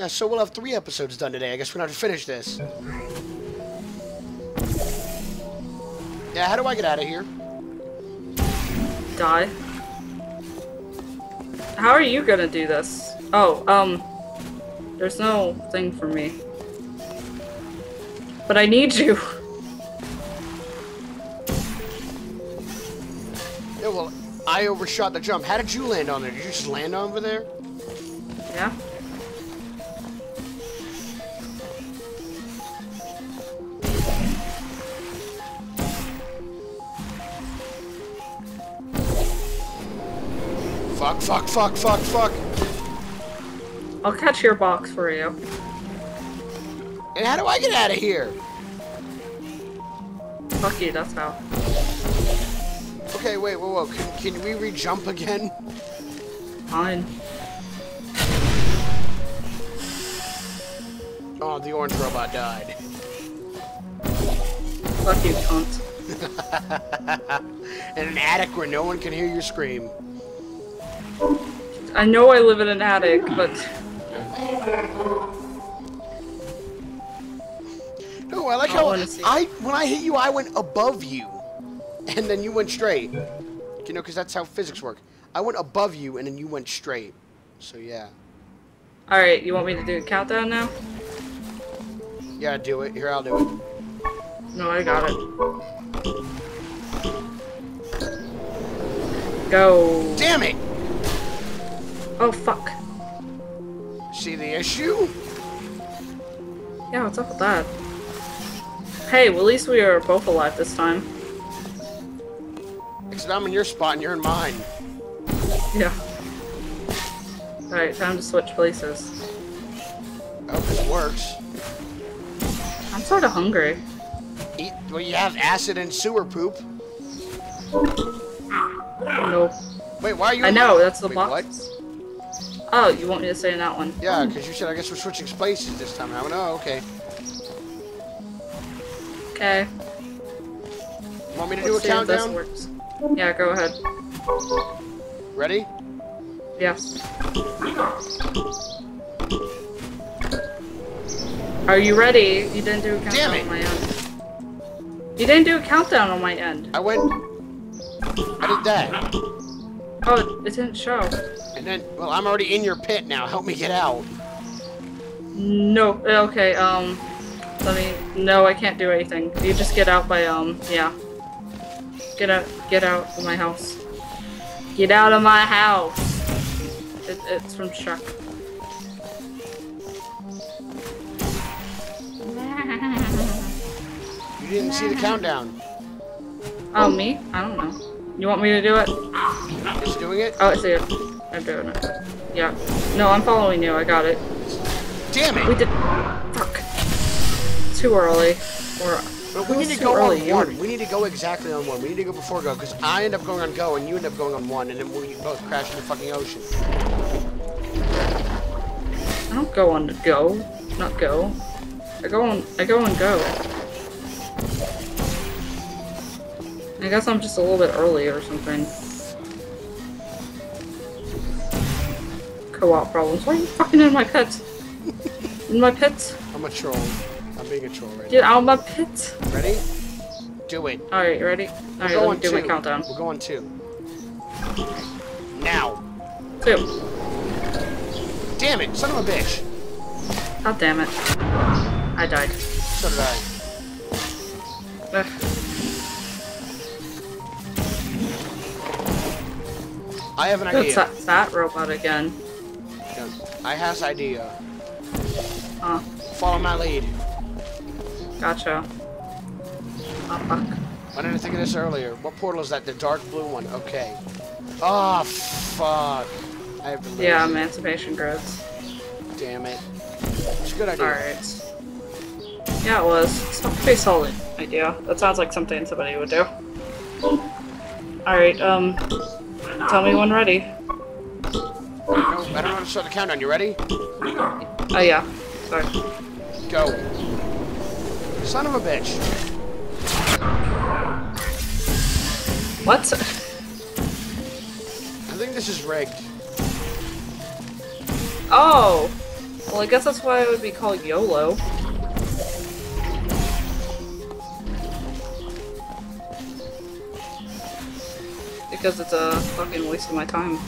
Yeah, so we'll have 3 episodes done today. I guess we're gonna have to finish this. Yeah, how do I get out of here? Die. How are you gonna do this? Oh, there's no thing for me. But I need you. Yeah, well, I overshot the jump. How did you land on there? Did you just land over there? Yeah. Fuck, fuck, fuck, fuck, fuck. I'll catch your box for you. And how do I get out of here? Fuck you, that's how. Okay, wait, whoa, whoa. Can we re-jump again? Fine. Oh, the orange robot died. Fuck you, cunt. In an attic where no one can hear you scream. I know I live in an attic, but... No, I like how when I hit you, I went above you. And then you went straight. You know, because that's how physics work. I went above you, and then you went straight. So, yeah. Alright, you want me to do a countdown now? Yeah, do it. Here, I'll do it. No, I got it. Go. Damn it! Oh, fuck. See the issue? Yeah, what's up with that? Hey, well, at least we are both alive this time. Except I'm in your spot and you're in mine. Yeah. Alright, time to switch places. I hope this works. I'm sort of hungry. Eat, well, you have acid and sewer poop. Nope. Wait, why are you... I know, that's the box. What? Oh, you want me to say in that one? Yeah, because you said I guess we're switching places this time. I went, oh, okay. Okay. You want me to do a countdown? Works. Yeah, go ahead. Ready? Yes. Are you ready? You didn't do a countdown on my end. You didn't do a countdown on my end. I went... I did that. Oh, it didn't show. And then, well, I'm already in your pit now. Help me get out. No, okay, let me, no, I can't do anything. You just get out by, yeah. Get out of my house. Get out of my house! It's from Shrek. You didn't see the countdown. Oh, me? I don't know. You want me to do it? Just doing it? Oh, I see it. I'm doing it. Yeah. No, I'm following you. I got it. Damn it! We did. Fuck. Too early. Or. But we need to go on one. We need to go exactly on one. We need to go before go, because I end up going on go and you end up going on one, and then we both crash in the fucking ocean. I don't go on go. Not go. I go on go. I guess I'm just a little bit early or something. Co-op problems. Why are you fucking in my pit? In my pit? I'm a troll. I'm being a troll right now. Get out of my pit. Ready? Do it. Alright, ready? Alright, let me do my countdown. We're going 2. Now. 2. Damn it, son of a bitch. God damn it. I died. So did I. I have an idea. It's that fat robot again. I has idea. Follow my lead. Gotcha. Oh, fuck. Why didn't I think of this earlier? What portal is that? The dark blue one. Okay. Oh, fuck. I have to lose. Yeah, emancipation grids. Damn it. It's a good idea. Alright. Yeah, it was. It's a pretty solid idea. That sounds like something somebody would do. Alright, tell me when ready. No, I don't want to start the countdown. You ready? Oh, yeah. Sorry. Go. Son of a bitch. What? I think this is rigged. Oh. Well, I guess that's why it would be called YOLO. Because it's a fucking waste of my time.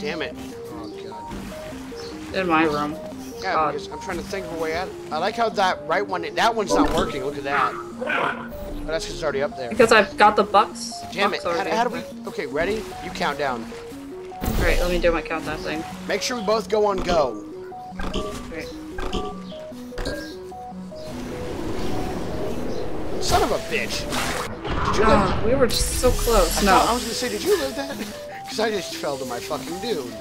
Damn it. Oh, God. In my room. Yeah, because I'm trying to think of a way out. I like how that right one, that one's not working. Look at that. Oh, that's just already up there. Because I've got the bucks. Damn it. How do we... Okay, ready? You count down. Alright, let me do my countdown thing. Make sure we both go on go. Alright. Son of a bitch! Did you live? We were just so close. I was gonna say, did you live that? Because I just fell to my fucking doom.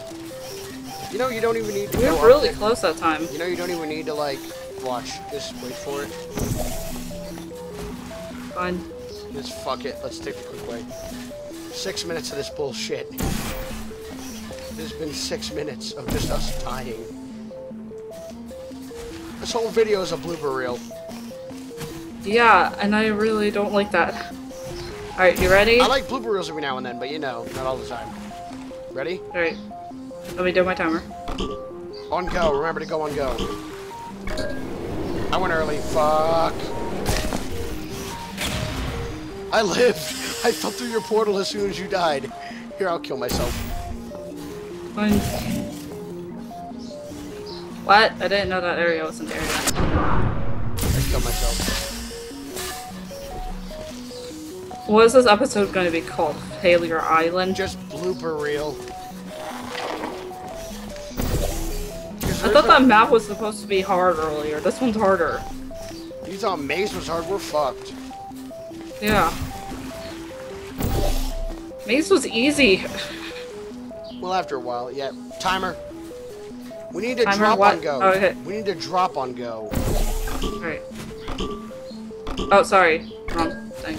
You know, you don't even need to. We were really close that time. You know, you don't even need to like watch. Just wait for it. Fine. Just fuck it. Let's take the quick way. 6 minutes of this bullshit. There's been 6 minutes of just us dying. This whole video is a blooper reel. Yeah, and I really don't like that. Alright, you ready? I like blooper reels every now and then, but you know, not all the time. Ready? Alright. Let me do my timer. On go. Remember to go on go. I went early. Fuck. I lived. I fell through your portal as soon as you died. Here, I'll kill myself. Fine. What? I didn't know that area wasn't there yet. I killed myself. What is this episode going to be called? Failure Island? Just blooper reel. I thought that map was supposed to be hard earlier. This one's harder. You thought Maze was hard? We're fucked. Yeah. Maze was easy. Well, after a while, yeah. Timer. We need to drop on go. Oh, okay. We need to drop on go. Alright. Oh, sorry. Wrong thing.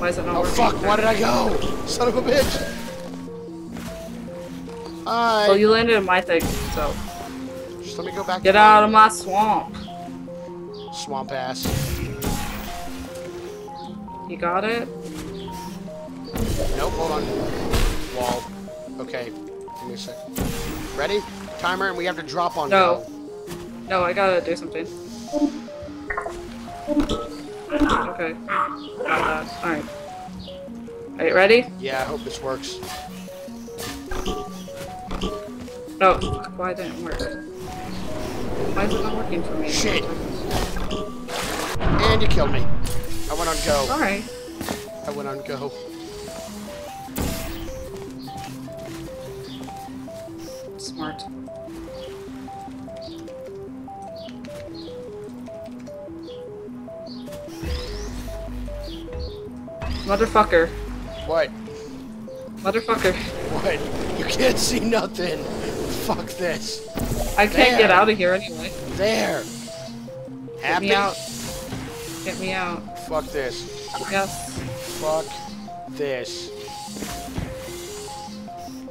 Why is it not working? Fuck, why did I go? Son of a bitch! Well, you landed in my thing, so... Just let me go back. Get out of my swamp. Swamp ass. You got it? Nope, hold on. Wall. Okay, give me a sec. Ready? Timer, and we have to drop on go. No, I gotta do something. Okay. Alright. Alright, ready? Yeah, I hope this works. No. Why didn't it work? Why is it not working for me? Shit! And you killed me. I went on go. Alright. I went on go. Smart. Motherfucker. What? Motherfucker. What? You can't see nothing. Fuck this. I can't get out of here anyway. There. Happy? Get me out. Get me out. Fuck this. Yes. Fuck this.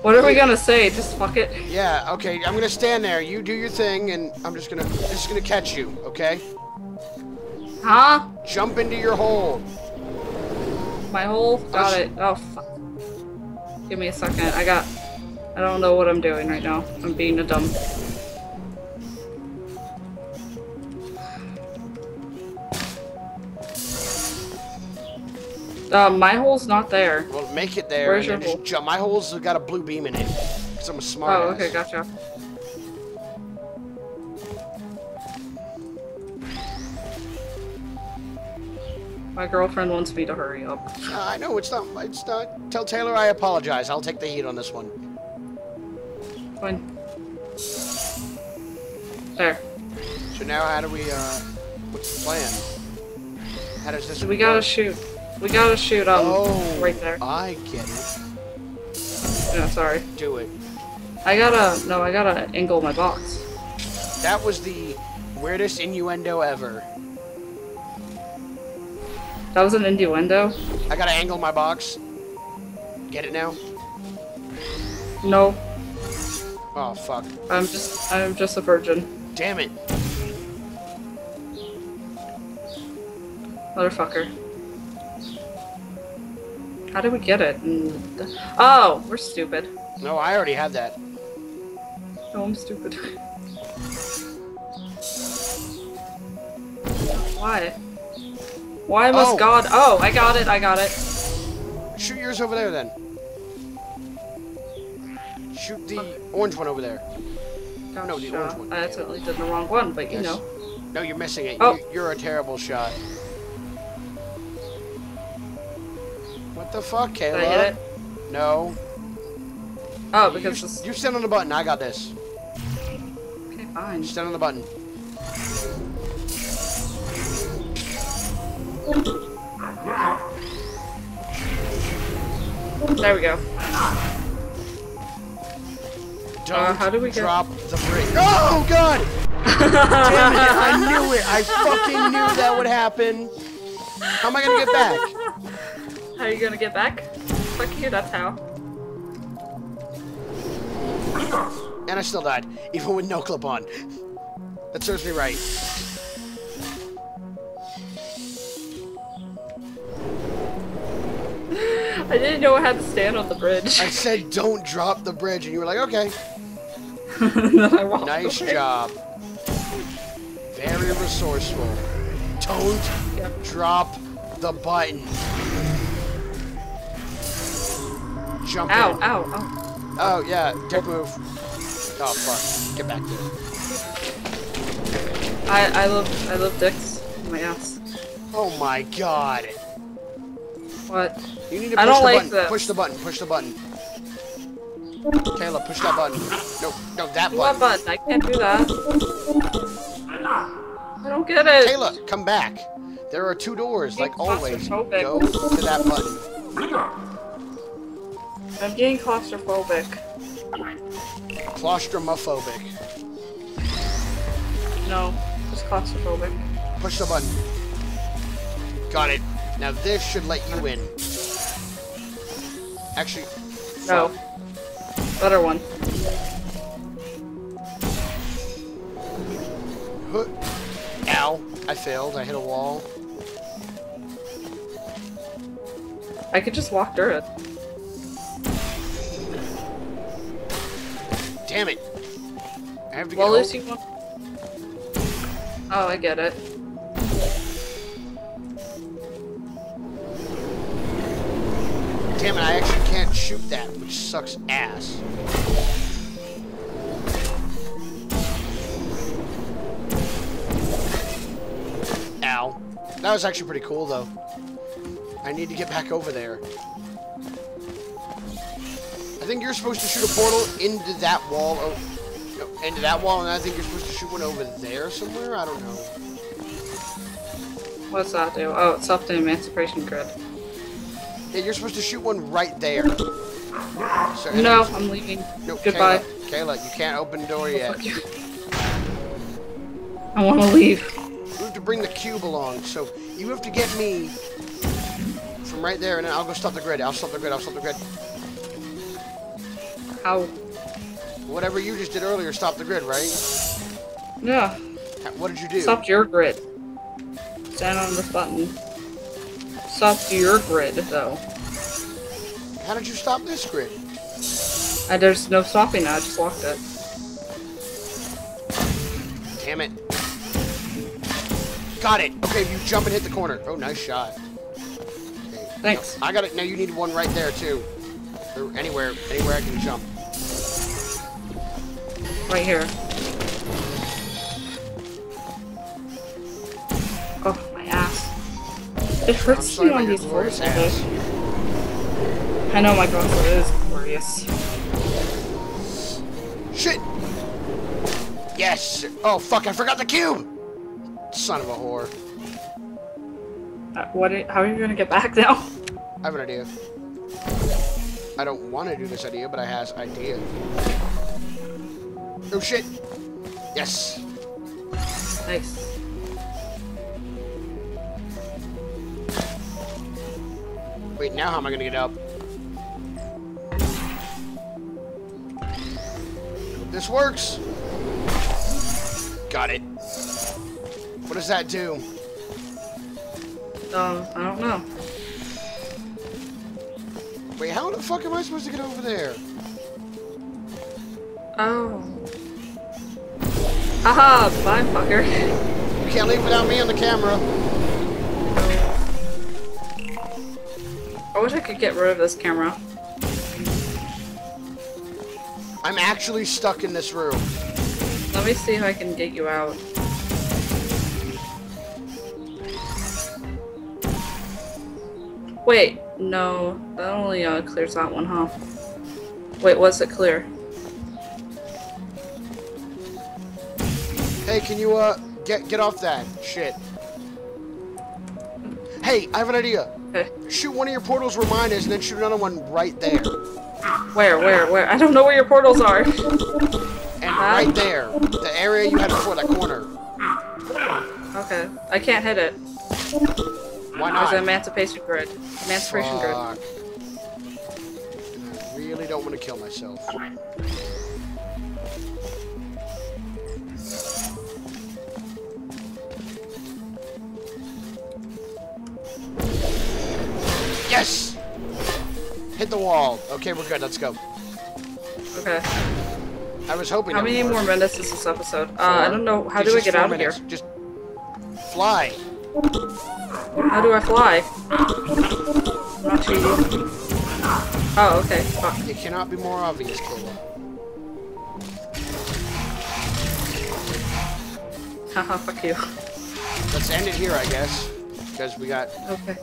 What are we gonna say? Just fuck it? Yeah, okay. I'm gonna stand there. You do your thing, and I'm just gonna catch you, okay? Huh? Jump into your hole. My hole? Got it. Oh, fuck. Give me a second. I don't know what I'm doing right now. I'm being a dumb. My hole's not there. Well, make it there. Where's your hole? Jump. My hole's got a blue beam in it. Because I'm a smart ass. Oh, okay, gotcha. My girlfriend wants me to hurry up. I know, it's not. Tell Taylor I apologize. I'll take the heat on this one. Fine. There. So now how do we, what's the plan? How does this work? We gotta shoot. We gotta shoot, right there. I get it. No, sorry. Do it. I gotta angle my box. That was the weirdest innuendo ever. That was an innuendo. I gotta angle my box. Get it now? No. Oh fuck. I'm just a virgin. Damn it. Motherfucker. How do we get it? Oh, we're stupid. No, I already had that. No, I'm stupid. Why? Why must God? Oh, I got it, I got it. Shoot yours over there then. Shoot the orange one over there. Gosh, no, the orange one. I accidentally did the wrong one, but you know. No, you're missing it. Oh. You're a terrible shot. What the fuck, Kayla? Did I hit it? No. Oh, because you stand on the button. I got this. Okay, fine. Stand on the button. There we go. Don't how do we drop the brick? Oh God! Damn it! I knew it. I fucking knew that would happen. How am I gonna get back? How are you gonna get back? Fuck you. That's how. And I still died, even with no clip on. That serves me right. I didn't know I had to stand on the bridge. I said, don't drop the bridge, and you were like, okay. Nice job. Very resourceful. Don't drop the button. Jump in. Ow, ow. Oh, yeah, dick move. Oh, fuck. Get back there. I love dicks in my ass. Oh my God. What? You need to push the button. Push the button, push the button. Kayla, push that button. No, that button. What button? I can't do that. I don't get it. Kayla, come back. There are two doors, like always. Go to that button. I'm getting claustrophobic. Claustromophobic. No, just claustrophobic. Push the button. Got it. Now this should let you in. Actually, no. Better one. Ow! I failed. I hit a wall. I could just walk through it. Damn it! I have to get home. Oh, I get it. Damn it! I actually can't shoot that, which sucks ass. Ow! That was actually pretty cool, though. I need to get back over there. I think you're supposed to shoot a portal into that wall, into that wall, and I think you're supposed to shoot one over there somewhere. I don't know. What's that do? Oh, it's off the emancipation grid. Yeah, you're supposed to shoot one right there. So, no, I'm leaving. No, goodbye, Kayla. You can't open the door yet. I want to leave. We have to bring the cube along, so you have to get me from right there, and then I'll go stop the grid. I'll stop the grid. Ow. Whatever you just did earlier stopped the grid, right? Yeah. What did you do? Stopped your grid. Stand on this button. Stopped your grid, though. How did you stop this grid? There's no stopping now, I just locked it. Damn it. Got it! Okay, you jump and hit the corner. Oh, nice shot. Okay. Thanks. No, I got it. Now you need one right there, too. Or anywhere I can jump. Right here. Oh, my ass. It hurts me on these floors. I know, my God, it is glorious. Shit! Yes! Oh, fuck, I forgot the cube! Son of a whore. How are you gonna get back now? I have an idea. I don't want to do this idea, but I have an idea. Oh shit! Yes! Nice. Wait, now how am I gonna get up? This works! Got it. What does that do? I don't know. Wait, how the fuck am I supposed to get over there? Oh. Aha, bye, fucker. You can't leave without me on the camera. I wish I could get rid of this camera. I'm actually stuck in this room. Let me see if I can get you out. Wait, no, that only clears that one, huh? Wait, was it clear? Hey, can you get off that shit? Hey, I have an idea. Okay. Shoot one of your portals where mine is, and then shoot another one right there. Where? I don't know where your portals are. And right there, the area you had before, that corner. Okay, I can't hit it. Why not? There's an emancipation grid. Emancipation grid. I really don't want to kill myself. Yes! Hit the wall. Okay, we're good. Let's go. Okay. I was hoping. How many more minutes is this episode? I don't know. How do I get out of here? Just fly. How do I fly? Not cheating. Oh, okay. Fuck. It cannot be more obvious, Kayla. Haha, fuck you. Let's end it here, I guess. Because we got... Okay.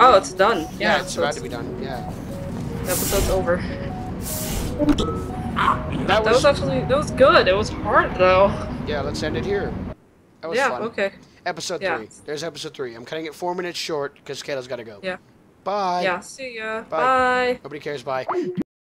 Oh, it's done. Yeah, it's about to be done. Yeah. The episode's over. That was actually... That was good. It was hard, though. Yeah, let's end it here. That was fun. Yeah, okay. Episode 3. There's episode 3. I'm cutting it 4 minutes short because Kayla's got to go. Yeah. Bye. Yeah, see ya. Bye. Nobody cares. Bye.